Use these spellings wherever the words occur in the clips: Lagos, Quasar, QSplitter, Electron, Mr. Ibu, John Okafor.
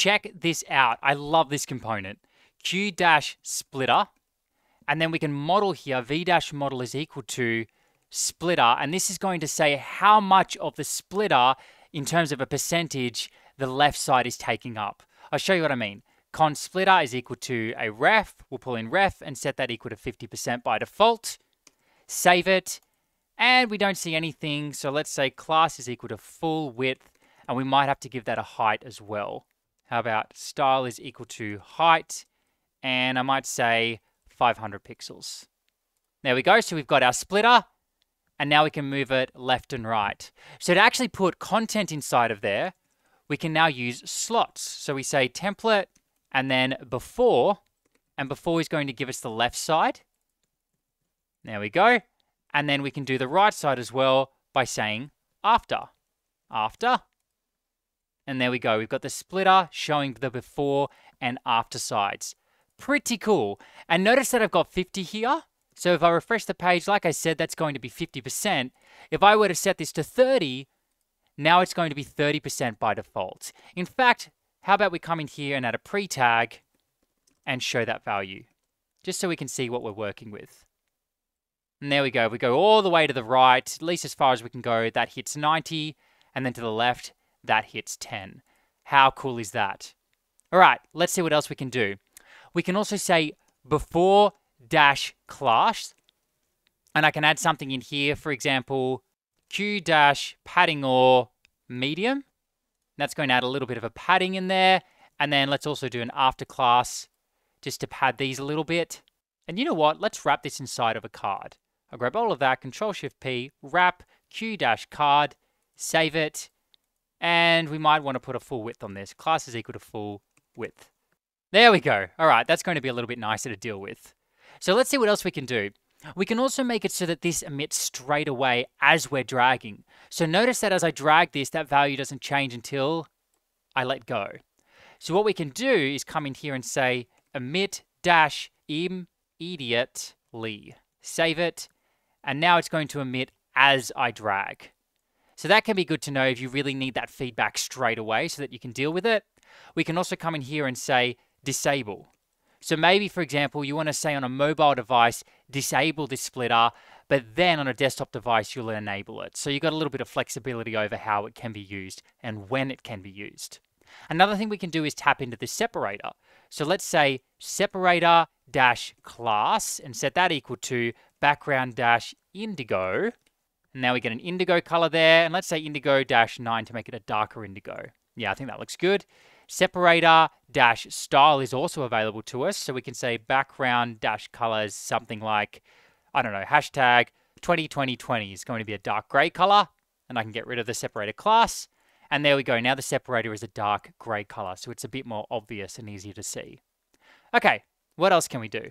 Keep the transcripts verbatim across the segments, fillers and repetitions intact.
Check this out. I love this component. Q-splitter. And then we can model here, V-model is equal to splitter. And this is going to say how much of the splitter, in terms of a percentage, the left side is taking up. I'll show you what I mean. Const splitter is equal to a ref. We'll pull in ref and set that equal to fifty percent by default. Save it. And we don't see anything. So let's say class is equal to full width. And we might have to give that a height as well. How about style is equal to height. And I might say five hundred pixels. There we go. So we've got our splitter. And now we can move it left and right. So to actually put content inside of there, we can now use slots. So we say template and then before, and before is going to give us the left side. There we go. And then we can do the right side as well by saying after, after. And there we go. We've got the splitter showing the before and after sides. Pretty cool. And notice that I've got fifty here. So if I refresh the page, like I said, that's going to be fifty percent. If I were to set this to thirty, now it's going to be thirty percent by default. In fact, how about we come in here and add a pre-tag and show that value, just so we can see what we're working with. And there we go. We go all the way to the right, at least as far as we can go. That hits ninety, and then to the left, that hits ten. How cool is that? All right, let's see what else we can do. We can also say before dash class, and I can add something in here, for example, q dash padding or medium. That's going to add a little bit of a padding in there. And then let's also do an after class just to pad these a little bit. And you know what? Let's wrap this inside of a card. I'll grab all of that, Control Shift P, wrap q dash card, save it. And we might want to put a full width on this. Class is equal to full width. There we go. All right, that's going to be a little bit nicer to deal with. So let's see what else we can do. We can also make it so that this emits straight away as we're dragging. So notice that as I drag this, that value doesn't change until I let go. So what we can do is come in here and say emit dash immediately. Save it. And now it's going to emit as I drag. So that can be good to know if you really need that feedback straight away so that you can deal with it. We can also come in here and say disable. So maybe, for example, you want to say on a mobile device, disable this splitter, but then on a desktop device, you'll enable it. So you've got a little bit of flexibility over how it can be used and when it can be used. Another thing we can do is tap into the separator. So let's say separator dash class and set that equal to background dash indigo. And now we get an indigo color there. And let's say indigo dash nine to make it a darker indigo. Yeah, I think that looks good. Separator dash style is also available to us. So we can say background dash colors, something like, I don't know, hashtag twenty twenty twenty is going to be a dark gray color. And I can get rid of the separator class. And there we go. Now the separator is a dark gray color. So it's a bit more obvious and easier to see. Okay, what else can we do?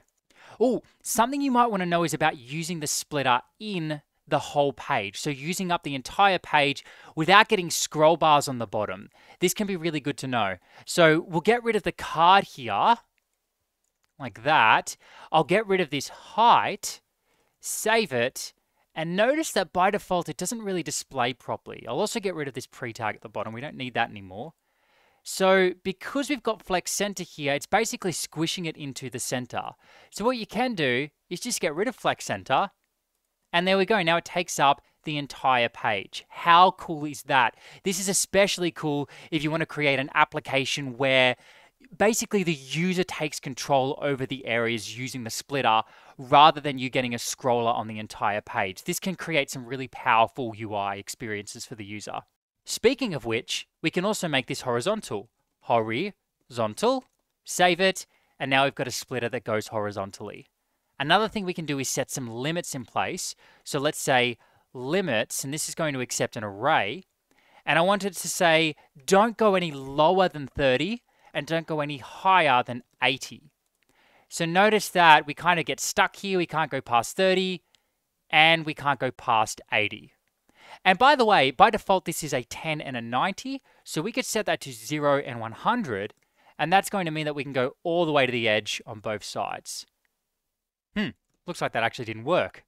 Oh, something you might want to know is about using the splitter in the whole page. So using up the entire page without getting scroll bars on the bottom. This can be really good to know. So we'll get rid of the card here, like that. I'll get rid of this height, save it, and notice that by default, it doesn't really display properly. I'll also get rid of this pre-tag at the bottom. We don't need that anymore. So because we've got flex center here, it's basically squishing it into the center. So what you can do is just get rid of flex center. And there we go. Now it takes up the entire page. How cool is that? This is especially cool if you want to create an application where basically the user takes control over the areas using the splitter rather than you getting a scroller on the entire page. This can create some really powerful U I experiences for the user. Speaking of which, we can also make this horizontal. Horizontal, save it, and now we've got a splitter that goes horizontally. Another thing we can do is set some limits in place. So let's say limits, and this is going to accept an array. And I want it to say, don't go any lower than thirty and don't go any higher than eighty. So notice that we kind of get stuck here. We can't go past thirty and we can't go past eighty. And by the way, by default, this is a ten and a ninety. So we could set that to zero and one hundred. And that's going to mean that we can go all the way to the edge on both sides. Hmm, looks like that actually didn't work.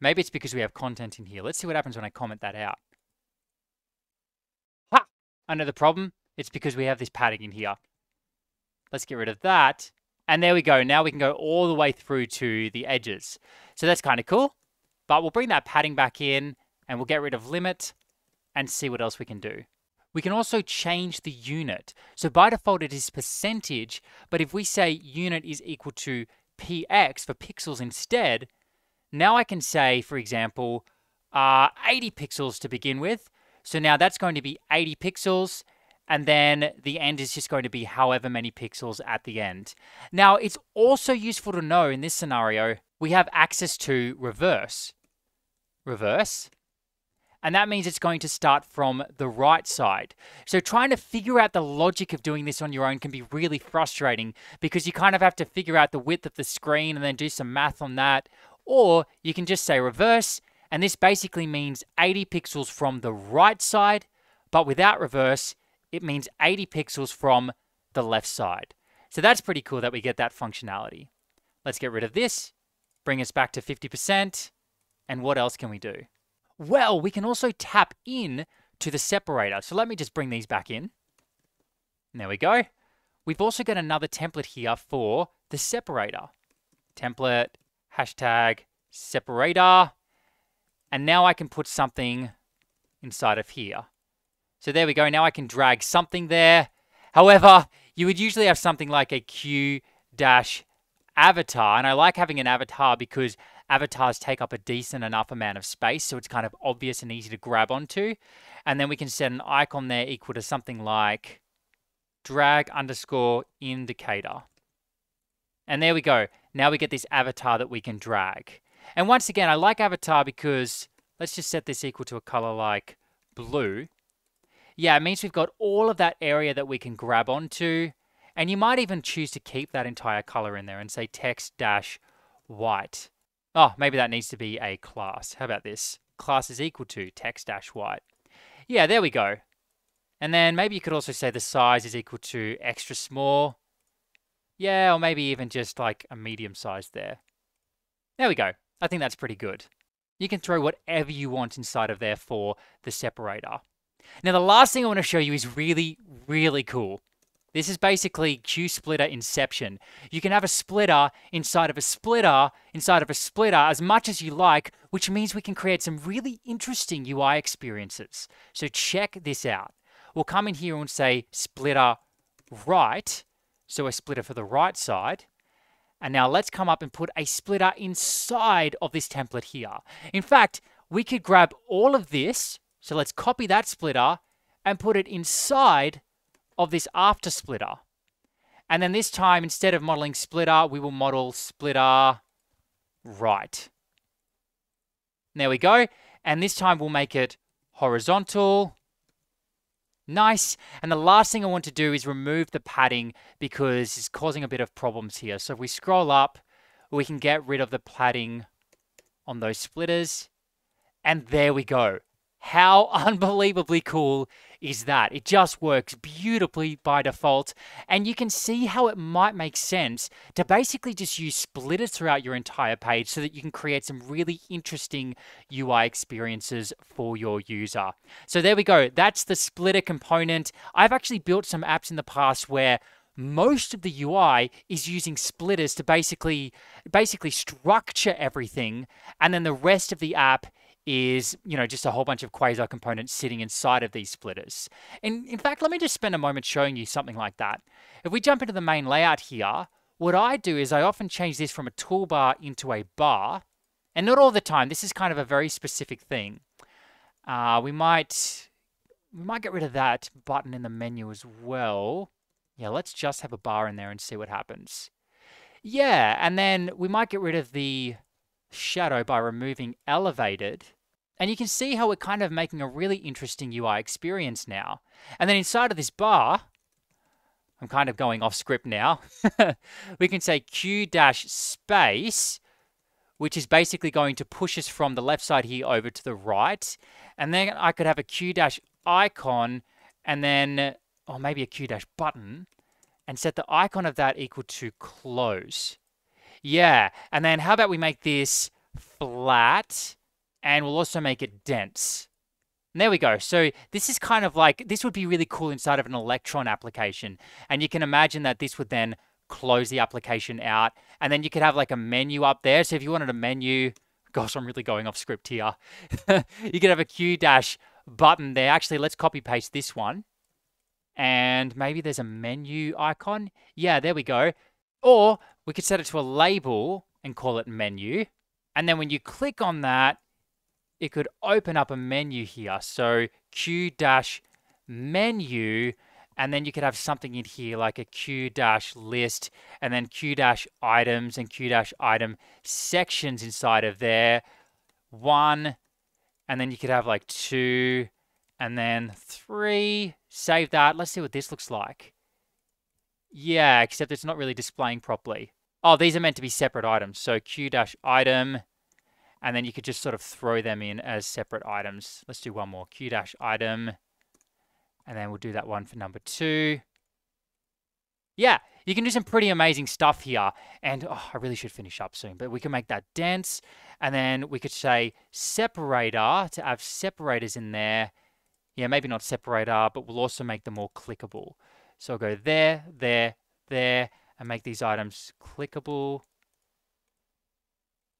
Maybe it's because we have content in here. Let's see what happens when I comment that out. Ha! I know the problem. It's because we have this padding in here. Let's get rid of that. And there we go. Now we can go all the way through to the edges. So that's kind of cool. But we'll bring that padding back in and we'll get rid of limit and see what else we can do. We can also change the unit. So by default, it is percentage. But if we say unit is equal to P X for pixels instead, now I can say, for example, uh, eighty pixels to begin with. So now that's going to be eighty pixels. And then the end is just going to be however many pixels at the end. Now, it's also useful to know in this scenario, we have access to reverse. Reverse. And that means it's going to start from the right side. So trying to figure out the logic of doing this on your own can be really frustrating because you kind of have to figure out the width of the screen and then do some math on that. Or you can just say reverse. And this basically means eighty pixels from the right side, but without reverse, it means eighty pixels from the left side. So that's pretty cool that we get that functionality. Let's get rid of this, bring us back to fifty percent. And what else can we do? Well, we can also tap in to the separator. So let me just bring these back in. And there we go. We've also got another template here for the separator. Template, hashtag separator. And now I can put something inside of here. So there we go. Now I can drag something there. However, you would usually have something like a Q-avatar. And I like having an avatar because avatars take up a decent enough amount of space. So it's kind of obvious and easy to grab onto. And then we can set an icon there equal to something like drag underscore indicator. And there we go. Now we get this avatar that we can drag. And once again, I like avatar because let's just set this equal to a color like blue. Yeah, it means we've got all of that area that we can grab onto. And you might even choose to keep that entire color in there and say text-white. Oh, maybe that needs to be a class. How about this? Class is equal to text-white. Yeah, there we go. And then maybe you could also say the size is equal to extra small. Yeah, or maybe even just like a medium size there. There we go. I think that's pretty good. You can throw whatever you want inside of there for the separator. Now, the last thing I want to show you is really, really cool. This is basically QSplitter inception. You can have a splitter inside of a splitter inside of a splitter as much as you like, which means we can create some really interesting U I experiences. So check this out. We'll come in here and say splitter right. So a splitter for the right side. And now let's come up and put a splitter inside of this template here. In fact, we could grab all of this. So let's copy that splitter and put it inside of this after splitter. And then this time, instead of modeling splitter, we will model splitter right. There we go. And this time we'll make it horizontal. Nice. And the last thing I want to do is remove the padding because it's causing a bit of problems here. So if we scroll up, we can get rid of the padding on those splitters. And there we go. How unbelievably cool is that? It just works beautifully by default. And you can see how it might make sense to basically just use splitters throughout your entire page so that you can create some really interesting U I experiences for your user. So there we go. That's the splitter component. I've actually built some apps in the past where most of the U I is using splitters to basically, basically structure everything. And then the rest of the app is, you know, just a whole bunch of Quasar components sitting inside of these splitters. And in fact, let me just spend a moment showing you something like that. If we jump into the main layout here, what I do is I often change this from a toolbar into a bar, and not all the time. This is kind of a very specific thing. Uh, we might, we might get rid of that button in the menu as well. Yeah, let's just have a bar in there and see what happens. Yeah, and then we might get rid of the shadow by removing elevated. And you can see how we're kind of making a really interesting U I experience now. And then inside of this bar, I'm kind of going off script now. We can say Q dash space, which is basically going to push us from the left side here over to the right. And then I could have a Q dash icon and then, or maybe a Q dash button, and set the icon of that equal to close. Yeah. And then how about we make this flat? And we'll also make it dense. And there we go. So this is kind of like, this would be really cool inside of an Electron application. And you can imagine that this would then close the application out. And then you could have like a menu up there. So if you wanted a menu, gosh, I'm really going off script here. You could have a Q dash button there. Actually, let's copy paste this one. And maybe there's a menu icon. Yeah, there we go. Or we could set it to a label and call it menu. And then when you click on that, it could open up a menu here. So Q dash menu, and then you could have something in here like a Q dash list, and then Q dash items and Q dash item sections inside of there. One, and then you could have like two, and then three. Save that. Let's see what this looks like. Yeah, except it's not really displaying properly. Oh, these are meant to be separate items. So Q dash item, and then you could just sort of throw them in as separate items. Let's do one more, Q dash item. And then we'll do that one for number two. Yeah, you can do some pretty amazing stuff here. And oh, I really should finish up soon, but we can make that dense. And then we could say separator to have separators in there. Yeah, maybe not separator, but we'll also make them more clickable. So I'll go there, there, there, and make these items clickable.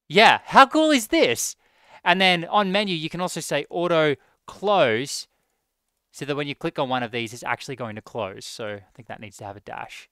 Yeah, how cool is this? And then on menu, you can also say auto close so that when you click on one of these, it's actually going to close. So I think that needs to have a dash.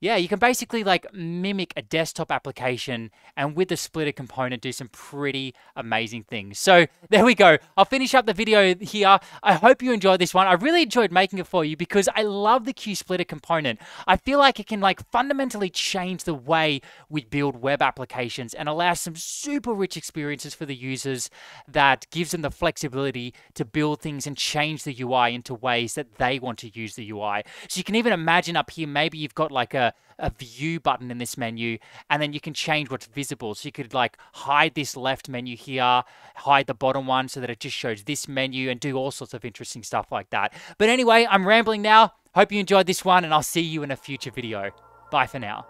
Yeah, you can basically like mimic a desktop application and with the splitter component do some pretty amazing things. So there we go. I'll finish up the video here. I hope you enjoyed this one. I really enjoyed making it for you because I love the QSplitter component. I feel like it can like fundamentally change the way we build web applications and allow some super rich experiences for the users that gives them the flexibility to build things and change the U I into ways that they want to use the U I. So you can even imagine up here, maybe you've got like a a view button in this menu, and then you can change what's visible. So you could like hide this left menu here, hide the bottom one so that it just shows this menu and do all sorts of interesting stuff like that. But anyway, I'm rambling now. Hope you enjoyed this one and I'll see you in a future video. Bye for now.